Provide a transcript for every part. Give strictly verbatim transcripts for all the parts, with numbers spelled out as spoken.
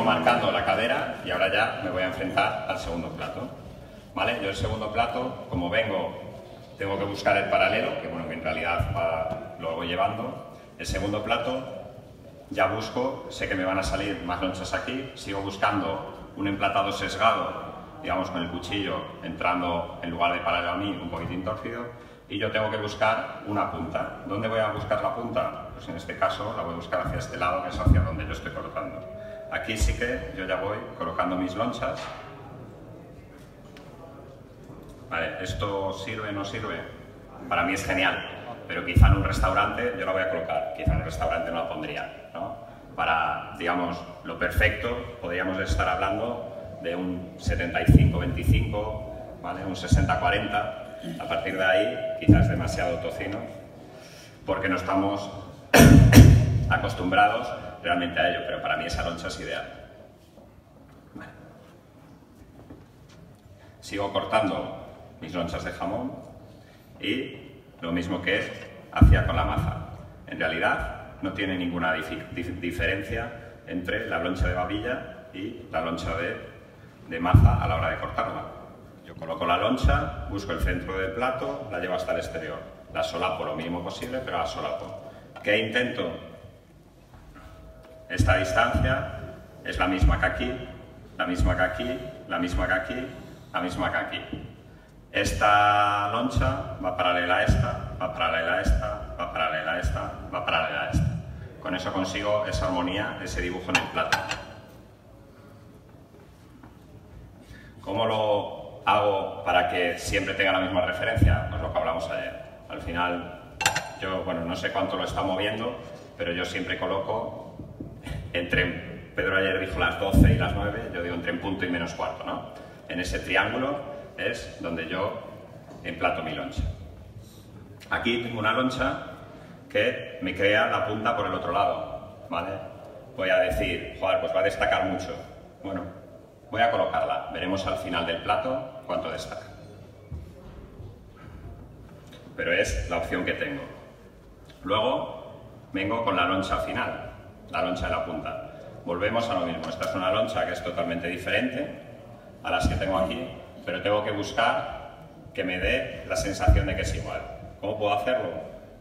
sigo marcando la cadera y ahora ya me voy a enfrentar al segundo plato. ¿Vale? Yo el segundo plato, como vengo, tengo que buscar el paralelo, que bueno, que en realidad va, lo voy llevando. El segundo plato ya busco, sé que me van a salir más lonchas aquí, sigo buscando un emplatado sesgado, digamos con el cuchillo entrando en lugar de paralelo a mí, un poquitín torcido, y yo tengo que buscar una punta. ¿Dónde voy a buscar la punta? Pues en este caso la voy a buscar hacia este lado, que es hacia donde yo estoy cortando. Aquí sí que yo ya voy colocando mis lonchas. Vale, ¿esto sirve o no sirve? Para mí es genial, pero quizá en un restaurante yo la voy a colocar, quizá en un restaurante no la pondría, ¿no? Para, digamos, lo perfecto, podríamos estar hablando de un setenta y cinco veinticinco, ¿vale? Un sesenta cuarenta, a partir de ahí quizás demasiado tocino, porque no estamos acostumbrados realmente a ello, pero para mí esa loncha es ideal. Vale. Sigo cortando mis lonchas de jamón y lo mismo que hacía con la maza. En realidad no tiene ninguna dif diferencia entre la loncha de babilla y la loncha de, de maza a la hora de cortarla. Yo coloco la loncha, busco el centro del plato, la llevo hasta el exterior, la solapo lo mínimo posible, pero la solapo. ¿Qué intento? Esta distancia es la misma que aquí, la misma que aquí, la misma que aquí, la misma que aquí. Esta loncha va paralela a esta, va paralela a esta, va paralela a esta, va paralela a esta. Con eso consigo esa armonía, ese dibujo en el plato. ¿Cómo lo hago para que siempre tenga la misma referencia? Pues lo que hablamos ayer. Al final, yo, bueno, no sé cuánto lo está moviendo, pero yo siempre coloco entre, Pedro ayer dijo las doce y las nueve, yo digo entre en punto y menos cuarto, ¿no? En ese triángulo es donde yo emplato mi loncha. Aquí tengo una loncha que me crea la punta por el otro lado, ¿vale? Voy a decir, joder, pues va a destacar mucho. Bueno, voy a colocarla. Veremos al final del plato cuánto destaca. Pero es la opción que tengo. Luego vengo con la loncha final, la loncha de la punta. Volvemos a lo mismo. Esta es una loncha que es totalmente diferente a las que tengo aquí, pero tengo que buscar que me dé la sensación de que es igual. ¿Cómo puedo hacerlo?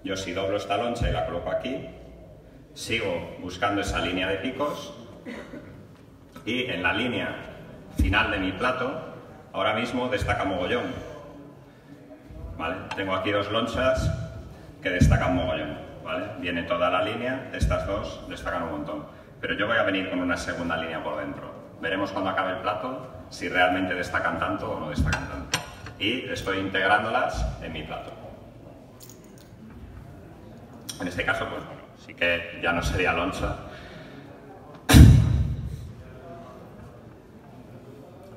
Yo si doblo esta loncha y la coloco aquí, sigo buscando esa línea de picos y en la línea final de mi plato ahora mismo destaca mogollón. ¿Vale? Tengo aquí dos lonchas que destacan mogollón. ¿Vale? Viene toda la línea, estas dos destacan un montón. Pero yo voy a venir con una segunda línea por dentro. Veremos cuando acabe el plato si realmente destacan tanto o no destacan tanto. Y estoy integrándolas en mi plato. En este caso, pues bueno, sí que ya no sería loncha.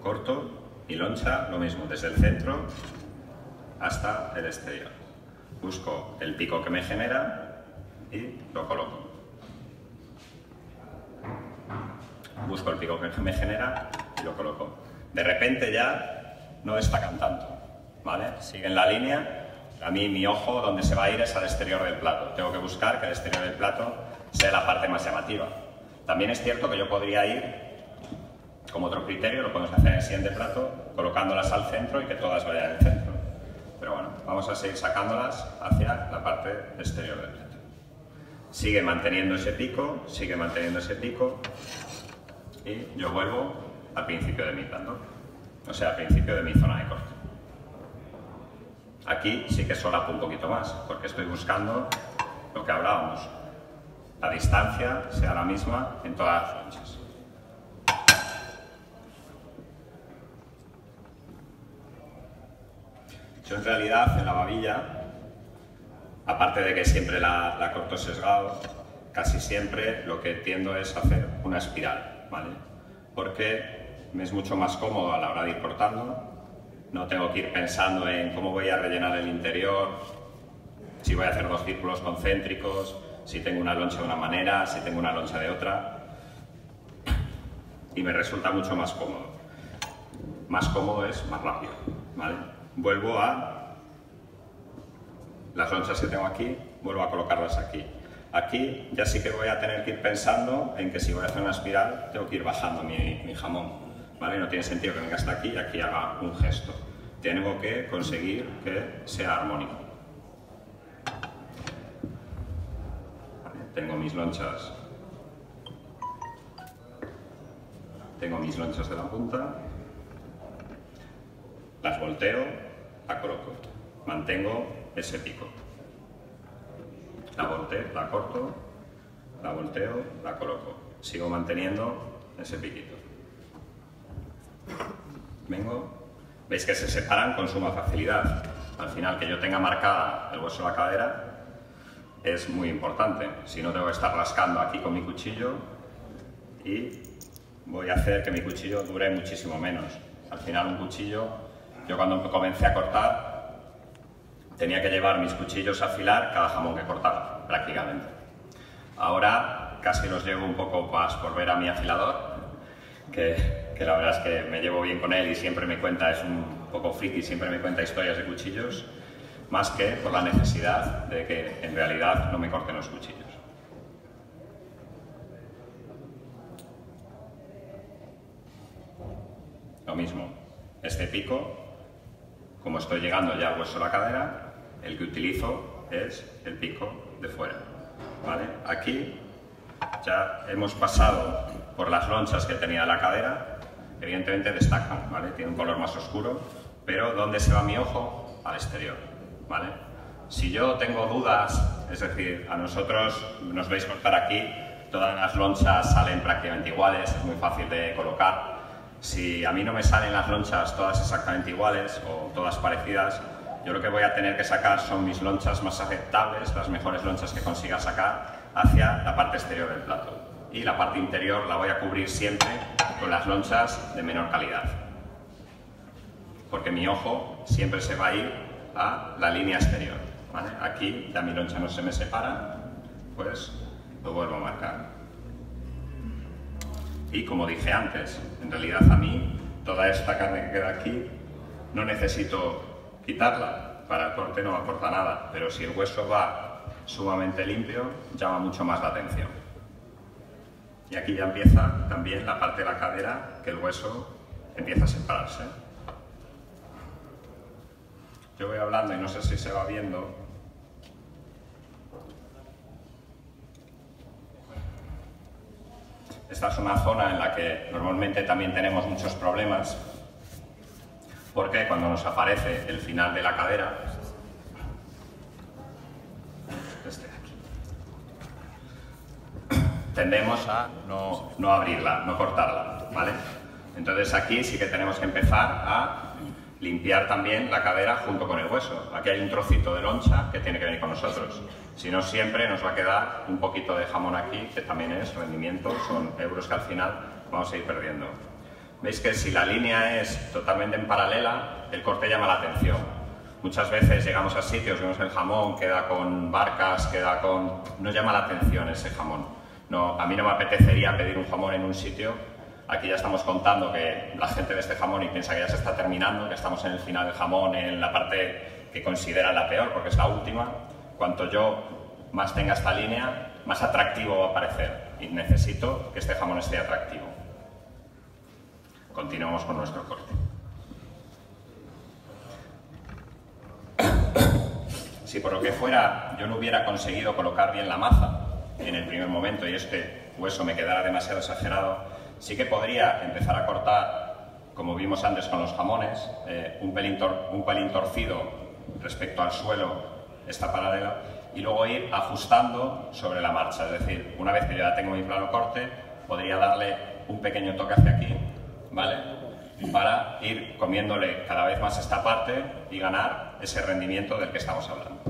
Corto y loncha lo mismo, desde el centro hasta el exterior. Busco el pico que me genera y lo coloco. Busco el pico que me genera y lo coloco. De repente ya no destacan tanto, ¿vale? Siguen la línea. A mí mi ojo donde se va a ir es al exterior del plato. Tengo que buscar que el exterior del plato sea la parte más llamativa. También es cierto que yo podría ir, como otro criterio, lo podemos hacer en el siguiente plato, colocándolas al centro y que todas vayan al centro. Pero bueno, vamos a seguir sacándolas hacia la parte exterior del plato. Sigue manteniendo ese pico, sigue manteniendo ese pico. Y yo vuelvo al principio de mi plato, o sea, al principio de mi zona de corte. Aquí sí que solapo un poquito más, porque estoy buscando lo que hablábamos. La distancia sea la misma en todas las lonchas. Yo en realidad en la babilla, aparte de que siempre la, la corto sesgado, casi siempre lo que tiendo es hacer una espiral. ¿Vale? Porque me es mucho más cómodo a la hora de ir cortando, no tengo que ir pensando en cómo voy a rellenar el interior, si voy a hacer dos círculos concéntricos, si tengo una loncha de una manera, si tengo una loncha de otra, y me resulta mucho más cómodo. Más cómodo es más rápido, ¿vale? Vuelvo a las lonchas que tengo aquí, vuelvo a colocarlas aquí. Aquí ya sí que voy a tener que ir pensando en que si voy a hacer una espiral tengo que ir bajando mi, mi jamón, ¿vale? No tiene sentido que venga hasta aquí y aquí haga un gesto. Tengo que conseguir que sea armónico. Vale, tengo mis lonchas. Tengo mis lonchas de la punta. Las volteo, la coloco. Mantengo ese pico. La volteo, la corto, la volteo, la coloco. Sigo manteniendo ese piquito. Vengo. Veis que se separan con suma facilidad. Al final, que yo tenga marcada el hueso de la cadera es muy importante. Si no, tengo que estar rascando aquí con mi cuchillo y voy a hacer que mi cuchillo dure muchísimo menos. Al final, un cuchillo, yo cuando comencé a cortar, tenía que llevar mis cuchillos a afilar cada jamón que cortaba, prácticamente. Ahora casi los llevo un poco más por ver a mi afilador, que, que la verdad es que me llevo bien con él y siempre me cuenta, es un poco friki, siempre me cuenta historias de cuchillos, más que por la necesidad de que en realidad no me corten los cuchillos. Lo mismo, este pico, como estoy llegando ya al hueso de la cadera, el que utilizo es el pico de fuera, ¿vale? Aquí ya hemos pasado por las lonchas que tenía la cadera, evidentemente destacan, ¿vale? Tiene un color más oscuro, pero ¿dónde se va mi ojo? Al exterior, ¿vale? Si yo tengo dudas, es decir, a nosotros nos veis cortar aquí, todas las lonchas salen prácticamente iguales, es muy fácil de colocar. Si a mí no me salen las lonchas todas exactamente iguales o todas parecidas, yo lo que voy a tener que sacar son mis lonchas más aceptables, las mejores lonchas que consiga sacar hacia la parte exterior del plato. Y la parte interior la voy a cubrir siempre con las lonchas de menor calidad. Porque mi ojo siempre se va a ir a la línea exterior, ¿vale? Aquí ya mi loncha no se me separa, pues lo vuelvo a marcar. Y como dije antes, en realidad a mí toda esta carne que queda aquí no necesito quitarla, para el corte no aporta nada, pero si el hueso va sumamente limpio, llama mucho más la atención. Y aquí ya empieza también la parte de la cadera, que el hueso empieza a separarse. Yo voy hablando y no sé si se va viendo. Esta es una zona en la que normalmente también tenemos muchos problemas, porque cuando nos aparece el final de la cadera, este de aquí, tendemos a no, no abrirla, no cortarla, ¿vale? Entonces aquí sí que tenemos que empezar a limpiar también la cadera junto con el hueso. Aquí hay un trocito de loncha que tiene que venir con nosotros. Si no, siempre nos va a quedar un poquito de jamón aquí, que también es rendimiento, son euros que al final vamos a ir perdiendo. Veis que si la línea es totalmente en paralela, el corte llama la atención. Muchas veces llegamos a sitios, vemos el jamón, queda con barcas, queda con... no llama la atención ese jamón. No, a mí no me apetecería pedir un jamón en un sitio. Aquí ya estamos contando que la gente ve este jamón y piensa que ya se está terminando, que estamos en el final del jamón, en la parte que consideran la peor, porque es la última. Cuanto yo más tenga esta línea, más atractivo va a parecer. Y necesito que este jamón esté atractivo. Continuamos con nuestro corte. Si por lo que fuera yo no hubiera conseguido colocar bien la maza en el primer momento y este hueso me quedara demasiado exagerado, sí que podría empezar a cortar, como vimos antes con los jamones, eh, un pelín tor- un pelín torcido respecto al suelo, esta paralela, y luego ir ajustando sobre la marcha. Es decir, una vez que ya tengo mi plano corte, podría darle un pequeño toque hacia aquí, ¿vale? Para ir comiéndole cada vez más esta parte y ganar ese rendimiento del que estamos hablando.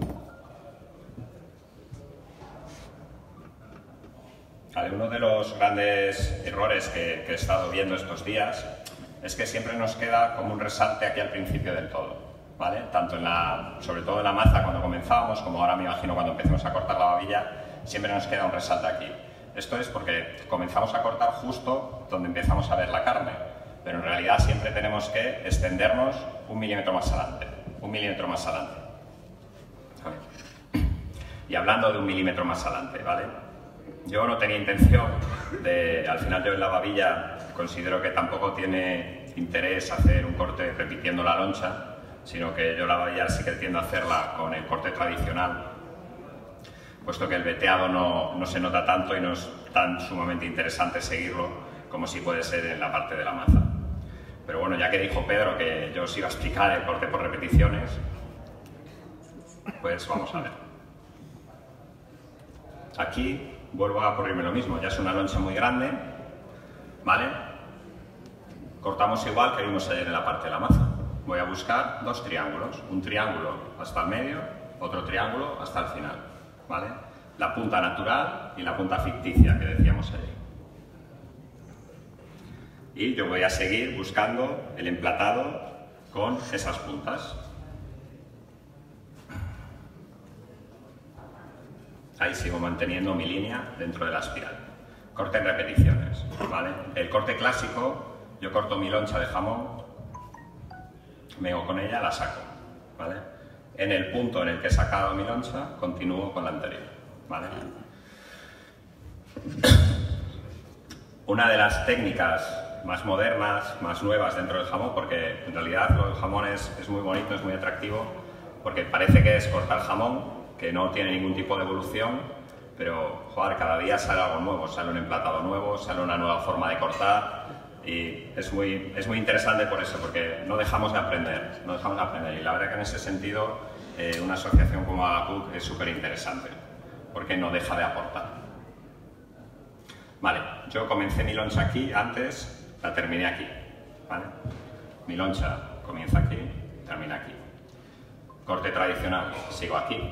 Vale, uno de los grandes errores que, que he estado viendo estos días es que siempre nos queda como un resalte aquí al principio del todo, ¿vale? Tanto en la, sobre todo en la maza cuando comenzábamos, como ahora me imagino cuando empecemos a cortar la babilla, siempre nos queda un resalte aquí. Esto es porque comenzamos a cortar justo donde empezamos a ver la carne, pero en realidad siempre tenemos que extendernos un milímetro más adelante, un milímetro más adelante. y hablando de un milímetro más adelante, ¿vale? Yo no tenía intención de, al final yo en la babilla considero que tampoco tiene interés hacer un corte repitiendo la loncha, sino que yo la babilla sí que tiendo a hacerla con el corte tradicional, puesto que el veteado no, no se nota tanto y no es tan sumamente interesante seguirlo como si puede ser en la parte de la maza. Pero bueno, ya que dijo Pedro que yo os iba a explicar el corte por repeticiones, pues vamos a ver. Aquí vuelvo a ocurrirme lo mismo, ya es una loncha muy grande, ¿vale? Cortamos igual que vimos ayer en la parte de la maza. Voy a buscar dos triángulos, un triángulo hasta el medio, otro triángulo hasta el final, ¿vale? La punta natural y la punta ficticia que decíamos ayer. Y yo voy a seguir buscando el emplatado con esas puntas. Ahí sigo manteniendo mi línea dentro de la espiral. Corte en repeticiones, ¿vale? El corte clásico, yo corto mi loncha de jamón, me hago con ella, la saco, ¿vale? En el punto en el que he sacado mi loncha, continúo con la anterior, ¿vale? Una de las técnicas más modernas, más nuevas dentro del jamón, porque en realidad el jamón es, es muy bonito, es muy atractivo, porque parece que es cortar jamón, que no tiene ningún tipo de evolución, pero joder, cada día sale algo nuevo, sale un emplatado nuevo, sale una nueva forma de cortar, y es muy, es muy interesante por eso, porque no dejamos de aprender, no dejamos de aprender, y la verdad que en ese sentido eh, una asociación como Agacook es súper interesante, porque no deja de aportar. Vale, yo comencé mi loncha aquí antes, la terminé aquí, ¿vale? Mi loncha comienza aquí, termina aquí. Corte tradicional, sigo aquí,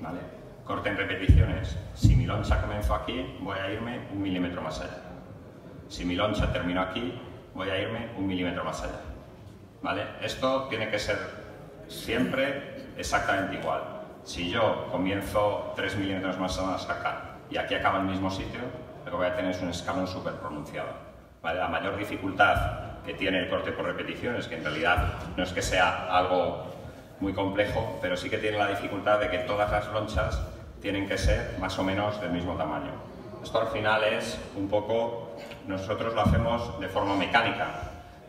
¿vale? Corte en repeticiones, si mi loncha comenzó aquí, voy a irme un milímetro más allá. Si mi loncha terminó aquí, voy a irme un milímetro más allá, ¿vale? Esto tiene que ser siempre exactamente igual. Si yo comienzo tres milímetros más acá y aquí acaba en el mismo sitio, lo que voy a tener es un escalón súper pronunciado. ¿Vale? La mayor dificultad que tiene el corte por repeticiones, que en realidad no es que sea algo muy complejo, pero sí que tiene la dificultad de que todas las lonchas tienen que ser más o menos del mismo tamaño. Esto al final es un poco, nosotros lo hacemos de forma mecánica,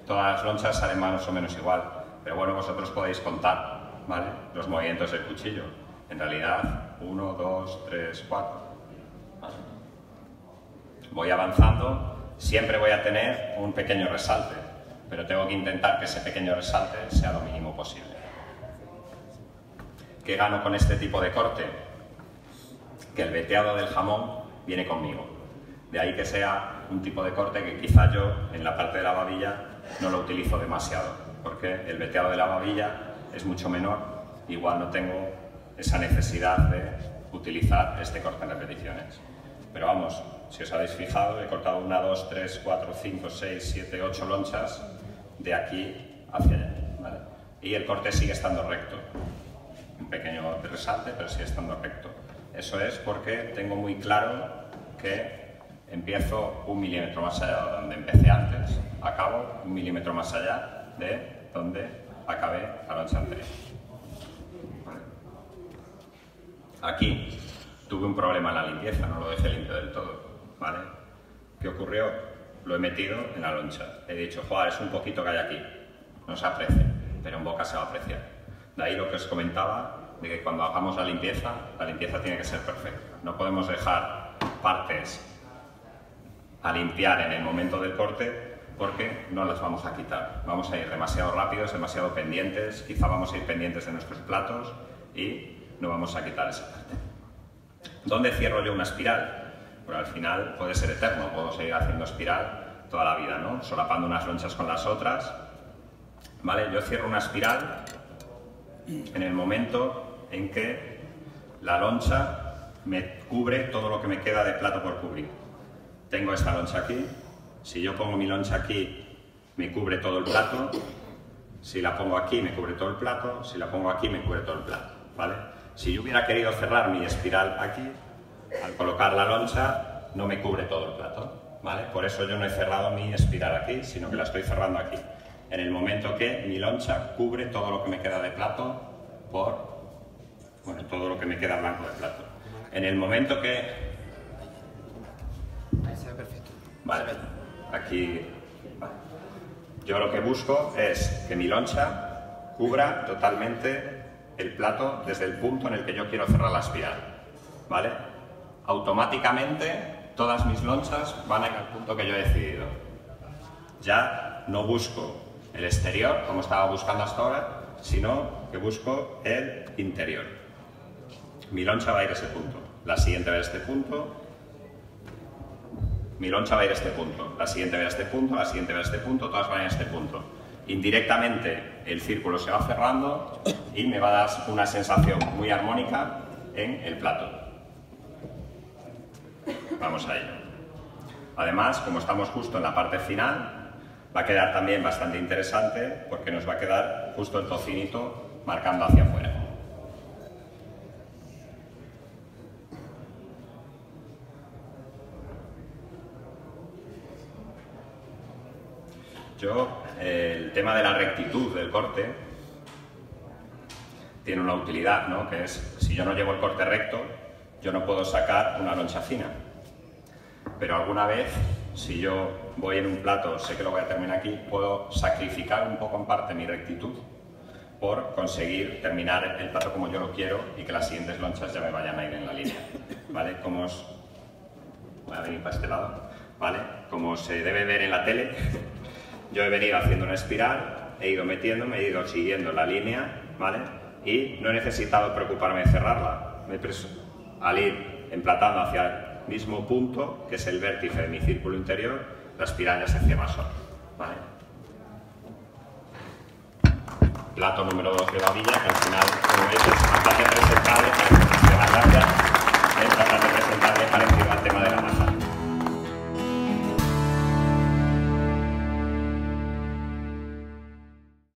todas las lonchas salen más o menos igual, pero bueno, vosotros podéis contar, ¿vale? Los movimientos del cuchillo, en realidad uno, dos, tres, cuatro. Voy avanzando. Siempre voy a tener un pequeño resalte, pero tengo que intentar que ese pequeño resalte sea lo mínimo posible. ¿Qué gano con este tipo de corte? Que el veteado del jamón viene conmigo. De ahí que sea un tipo de corte que quizá yo, en la parte de la babilla, no lo utilizo demasiado, porque el veteado de la babilla es mucho menor, igual no tengo esa necesidad de utilizar este corte en repeticiones. Pero vamos, si os habéis fijado, he cortado una, dos, tres, cuatro, cinco, seis, siete, ocho lonchas de aquí hacia allá, ¿vale? Y el corte sigue estando recto. Un pequeño resalte, pero sigue estando recto. Eso es porque tengo muy claro que empiezo un milímetro más allá de donde empecé antes, acabo un milímetro más allá de donde acabé la loncha anterior. Vale. Aquí tuve un problema en la limpieza, no lo dejé limpio del todo, ¿vale? ¿Qué ocurrió? Lo he metido en la loncha. He dicho, joder, es un poquito que hay aquí. No se aprecia, pero en boca se va a apreciar. De ahí lo que os comentaba, de que cuando hagamos la limpieza, la limpieza tiene que ser perfecta. No podemos dejar partes a limpiar en el momento del corte porque no las vamos a quitar. Vamos a ir demasiado rápidos, demasiado pendientes, quizá vamos a ir pendientes de nuestros platos y no vamos a quitar esa parte. ¿Dónde cierro yo una espiral? Pero al final puede ser eterno, puedo seguir haciendo espiral toda la vida, ¿no? Solapando unas lonchas con las otras, ¿vale? Yo cierro una espiral en el momento en que la loncha me cubre todo lo que me queda de plato por cubrir. Tengo esta loncha aquí, si yo pongo mi loncha aquí me cubre todo el plato, si la pongo aquí me cubre todo el plato, si la pongo aquí me cubre todo el plato, ¿vale? Si yo hubiera querido cerrar mi espiral aquí, al colocar la loncha no me cubre todo el plato, ¿vale? Por eso yo no he cerrado mi espiral aquí, sino que la estoy cerrando aquí. En el momento que mi loncha cubre todo lo que me queda de plato por bueno, todo lo que me queda blanco del plato. En el momento que... Ahí se ve perfecto. Vale, aquí... Vale. Yo lo que busco es que mi loncha cubra totalmente el plato desde el punto en el que yo quiero cerrar la espiral, ¿vale? Automáticamente todas mis lonchas van al punto que yo he decidido. Ya no busco el exterior, como estaba buscando hasta ahora, sino que busco el interior. Mi loncha va a ir a ese punto, la siguiente va a ir a este punto, mi loncha va a ir a este punto, la siguiente va a ir a este punto, la siguiente va a ir a este punto, todas van a ir a este punto. Indirectamente el círculo se va cerrando y me va a dar una sensación muy armónica en el plato. Vamos a ello. Además, como estamos justo en la parte final, va a quedar también bastante interesante porque nos va a quedar justo el tocinito marcando hacia afuera. Yo, eh, el tema de la rectitud del corte tiene una utilidad, ¿no? Que es, si yo no llevo el corte recto, yo no puedo sacar una loncha fina. Pero alguna vez, si yo voy en un plato, sé que lo voy a terminar aquí, puedo sacrificar un poco en parte mi rectitud por conseguir terminar el plato como yo lo quiero y que las siguientes lonchas ya me vayan a ir en la línea, ¿vale? Como os... Voy a venir para este lado, ¿vale? Como se debe ver en la tele, yo he venido haciendo una espiral, he ido metiéndome, he ido siguiendo la línea, ¿vale? Y no he necesitado preocuparme de cerrarla. Me preso, al ir emplatando hacia el mismo punto, que es el vértice de mi círculo interior, la espiral ya se cierra sola, ¿vale? Plato número dos de Babilla, que al final, como veis, es bastante presentable, parece que es bastante, es bastante presentable, parece